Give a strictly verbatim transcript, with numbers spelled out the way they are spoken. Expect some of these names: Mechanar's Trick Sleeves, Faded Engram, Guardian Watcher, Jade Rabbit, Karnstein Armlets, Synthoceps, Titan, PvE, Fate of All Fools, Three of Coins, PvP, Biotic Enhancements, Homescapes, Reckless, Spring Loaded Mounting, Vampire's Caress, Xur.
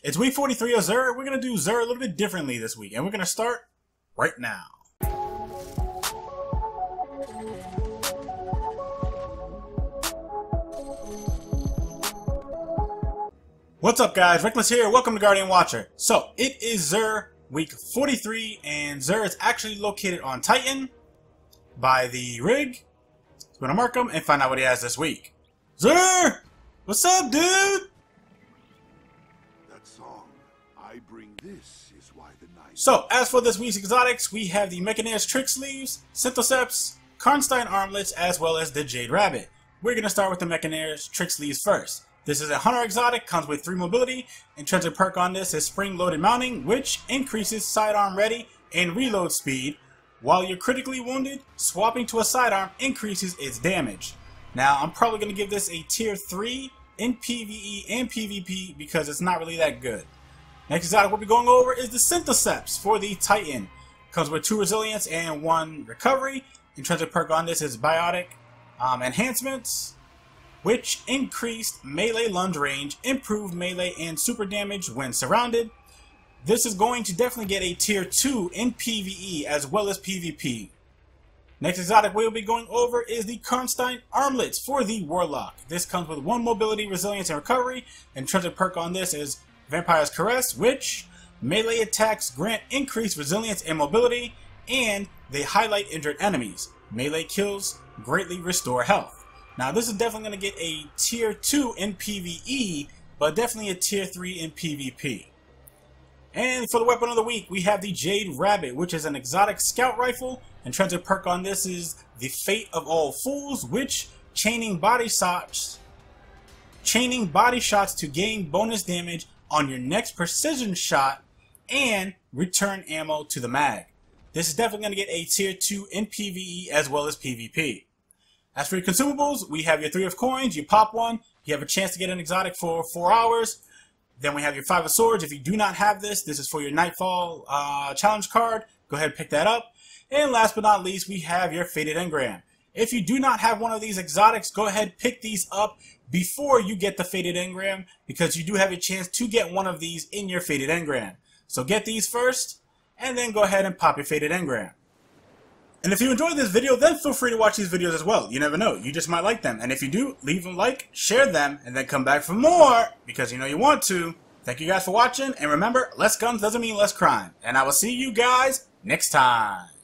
It's week forty-three of Xur. We're going to do Xur a little bit differently this week, and we're going to start right now. What's up, guys? Reckless here. Welcome to Guardian Watcher. So, it is Xur week forty-three, and Xur is actually located on Titan by the rig. So we're going to mark him and find out what he has this week. Xur! What's up, dude? I bring this is why the night. So, as for this week's exotics, we have the Mechanar's Trick Sleeves, Synthoceps, Karnstein Armlets, as well as the Jade Rabbit. We're going to start with the Mechanar's Trick Sleeves first. This is a Hunter exotic, comes with three mobility, and intrinsic perk on this is Spring Loaded Mounting, which increases sidearm ready and reload speed. While you're critically wounded, swapping to a sidearm increases its damage. Now, I'm probably going to give this a tier three in PvE and PvP because it's not really that good. Next exotic we'll be going over is the Synthoceps for the Titan. Comes with two resilience and one recovery. Intrinsic perk on this is Biotic um, Enhancements, which increased melee lunge range, improved melee and super damage when surrounded. This is going to definitely get a tier two in PvE as well as PvP. Next exotic we'll be going over is the Karnstein Armlets for the Warlock. This comes with one mobility, resilience, and recovery. Intrinsic perk on this is Vampire's Caress, which melee attacks grant increased resilience and mobility, and they highlight injured enemies. Melee kills greatly restore health. Now, this is definitely going to get a tier two in PvE, but definitely a tier three in PvP. And for the weapon of the week, we have the Jade Rabbit, which is an exotic scout rifle. Intrinsic perk on this is the Fate of All Fools, which chaining body shots, chaining body shots to gain bonus damage on your next precision shot and return ammo to the mag. This is definitely going to get a tier two in PvE as well as PvP. As for your consumables, we have your three of coins. You pop one, you have a chance to get an exotic for four hours. Then we have your five of swords. If you do not have this, this is for your Nightfall uh, challenge card. Go ahead and pick that up. And last but not least, we have your faded engram. If you do not have one of these exotics, go ahead, pick these up before you get the Faded Engram, because you do have a chance to get one of these in your Faded Engram. So get these first, and then go ahead and pop your Faded Engram. And if you enjoyed this video, then feel free to watch these videos as well. You never know, you just might like them. And if you do, leave them a like, share them, and then come back for more, because you know you want to. Thank you guys for watching, and remember, less guns doesn't mean less crime. And I will see you guys next time.